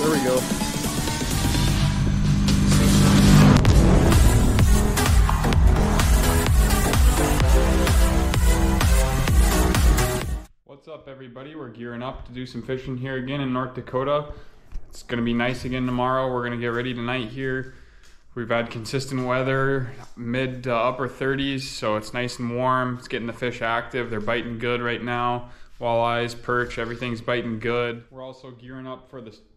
There we go. What's up, everybody? We're gearing up to do some fishing here again in North Dakota. It's gonna be nice again tomorrow. We're gonna get ready tonight here. We've had consistent weather, mid to upper 30s, so it's nice and warm. It's getting the fish active. They're biting good right now. Walleyes, perch, everything's biting good. We're also gearing up for the sports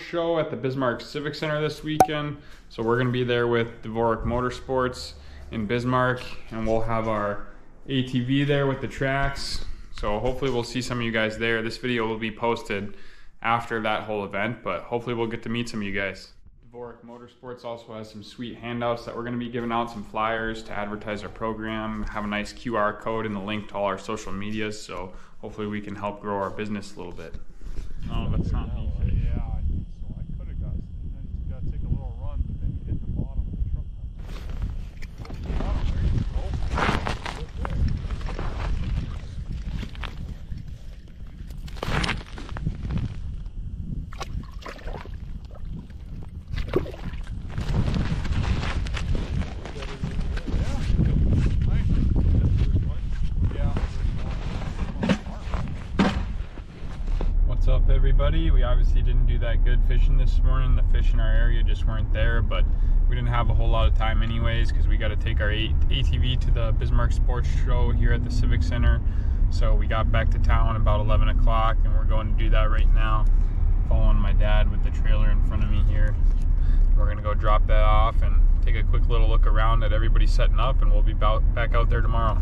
show at the Bismarck Civic Center this weekend. So we're gonna be there with Dvorak Motorsports in Bismarck, and we'll have our ATV there with the tracks. So hopefully we'll see some of you guys there. This video will be posted after that whole event, but hopefully we'll get to meet some of you guys. Dvorak Motorsports also has some sweet handouts that we're going to be giving out, some flyers to advertise our program, have a nice QR code and the link to all our social medias, so hopefully we can help grow our business a little bit. Oh, that's not me. Yeah, so I could have got it. Then you got to take a little run, but then you hit the bottom of the truck. Everybody, we obviously didn't do that good fishing this morning. The fish in our area just weren't there, but we didn't have a whole lot of time anyways because we got to take our ATV to the Bismarck Sports Show here at the Civic Center. So we got back to town about 11 o'clock and we're going to do that right now, following my dad with the trailer in front of me here. We're going to go drop that off and take a quick little look around at everybody setting up, and we'll be back out there tomorrow.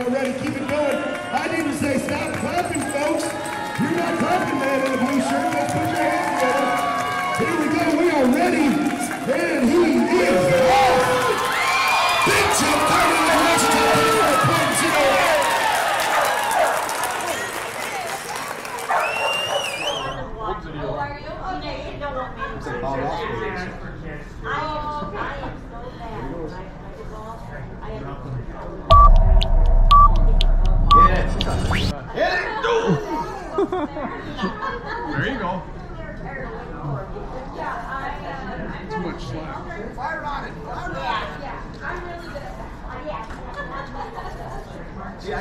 There you go. Too much slack. Fire on it. Fire on it. Yeah, I'm really good at that. Yeah. See, I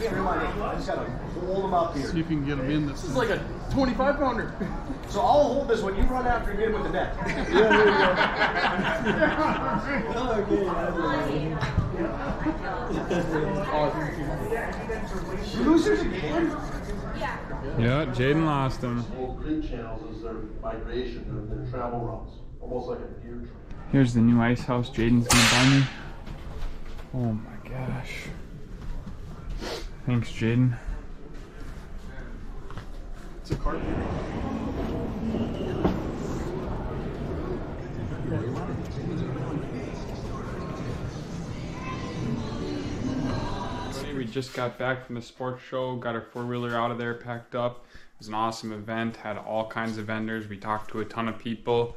get real money. I just gotta hold them up here. See if you can get them in this. This is like a 25-pounder. So I'll hold this one. You run after and get him with the net. Yeah, there you go. Okay. Losers again? Yeah, Jaden lost them. Here's the new ice house Jaden's gonna buy me. Oh my gosh. Thanks, Jaden. It's a cart. We just got back from the sports show, got our four-wheeler out of there, packed up. It was an awesome event, had all kinds of vendors. We talked to a ton of people.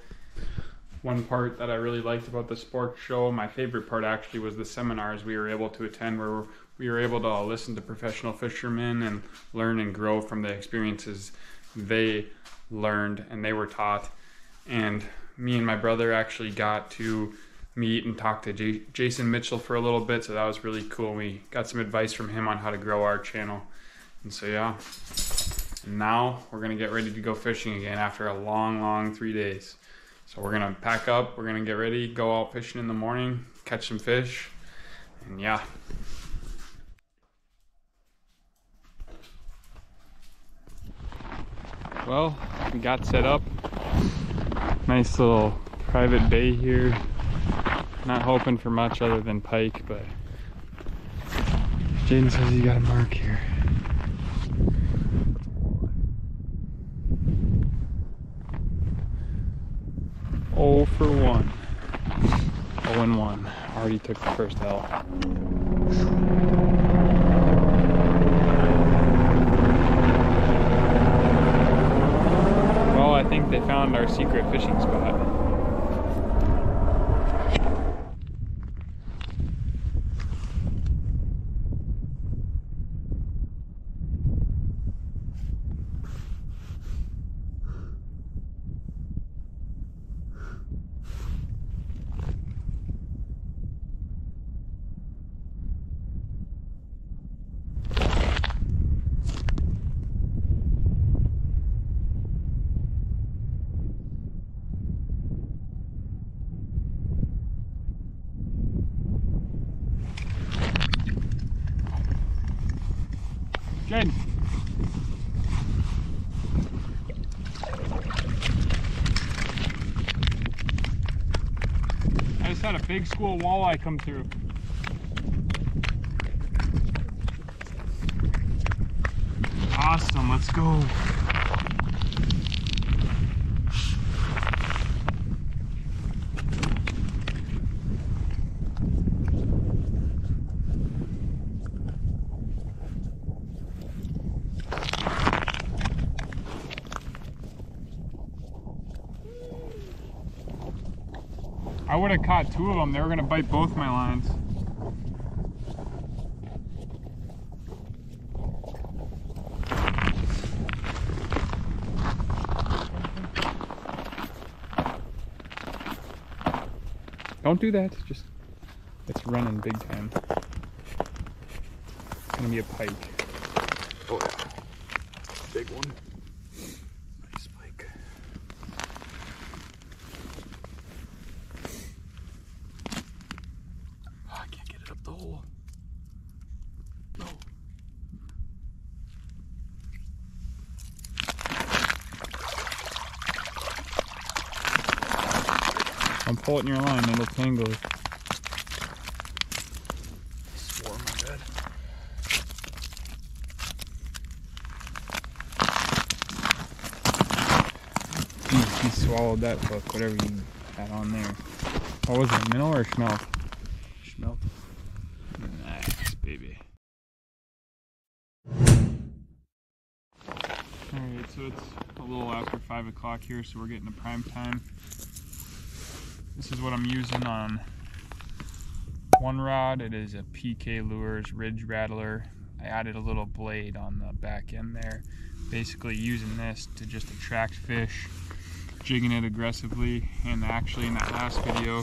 One part that I really liked about the sports show, my favorite part actually, was the seminars we were able to attend, where we were able to listen to professional fishermen and learn and grow from the experiences they learned and they were taught. And me and my brother actually got to meet and talk to Jason Mitchell for a little bit, so that was really cool. We got some advice from him on how to grow our channel, and so yeah. And now we're gonna get ready to go fishing again after a long 3 days. So we're gonna pack up, we're gonna get ready, go out fishing in the morning, catch some fish, and yeah. Well, we got set up. Nice little private bay here. Not hoping for much other than pike, but Jaden says he got a mark here. Oh for one. 0-1. Already took the first L. Well, I think they found our secret fishing spot. Good. I just had a big school walleye come through. Awesome, let's go. I would have caught two of them. They were going to bite both my lines. Don't do that. Just, it's running big time. It's going to be a pike. Oh, yeah. Big one. Pull it in your line and it'll tangle. I swore my bed. He swallowed that hook, whatever you had on there. Oh, was it minnow or schmelt? Schmelt. Nice, baby. Alright, so it's a little after 5 o'clock here, so we're getting to prime time. This is what I'm using on one rod. It is a PK Lures Ridge Rattler. I added a little blade on the back end there. Basically using this to just attract fish, jigging it aggressively. And actually in that last video,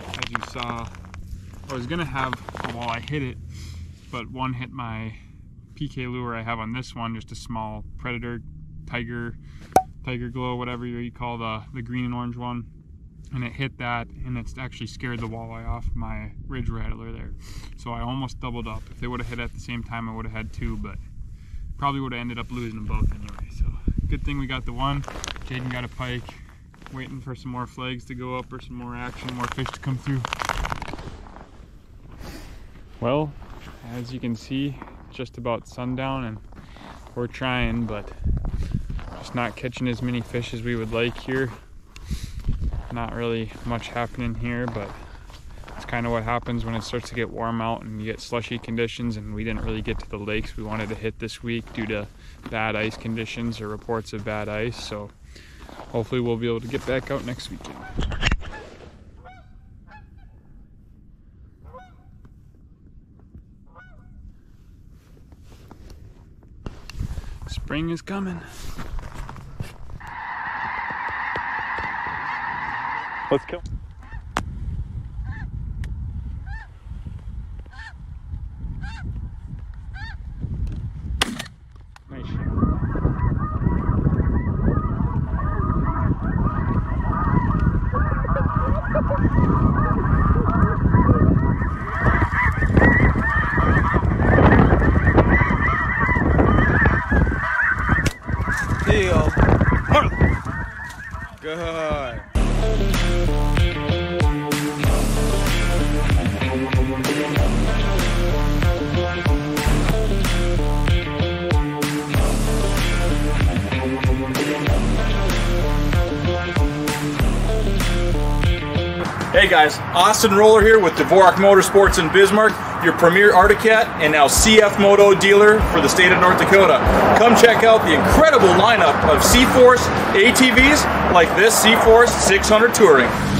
as you saw, I was gonna have a walleye hit it, but one hit my PK lure I have on this one, just a small predator, tiger glow, whatever you call the green and orange one. And it hit that, and it's actually scared the walleye off my ridge rattler there. So I almost doubled up. If they would have hit at the same time, I would have had two, but probably would have ended up losing them both anyway. So good thing we got the one. Jaden got a pike, waiting for some more flags to go up or some more action, more fish to come through. Well, as you can see, just about sundown, and we're trying, but just not catching as many fish as we would like here. Not really much happening here, but it's kind of what happens when it starts to get warm out and you get slushy conditions, and we didn't really get to the lakes we wanted to hit this week due to bad ice conditions or reports of bad ice. So hopefully we'll be able to get back out next weekend. Spring is coming. Let's go. Nice shot. Deal. Good. Hey guys, Austin Roller here with Dvorak Motorsports in Bismarck, your premier Arctic Cat and now CF Moto dealer for the state of North Dakota. Come check out the incredible lineup of Seaforce ATVs like this Seaforce 600 Touring.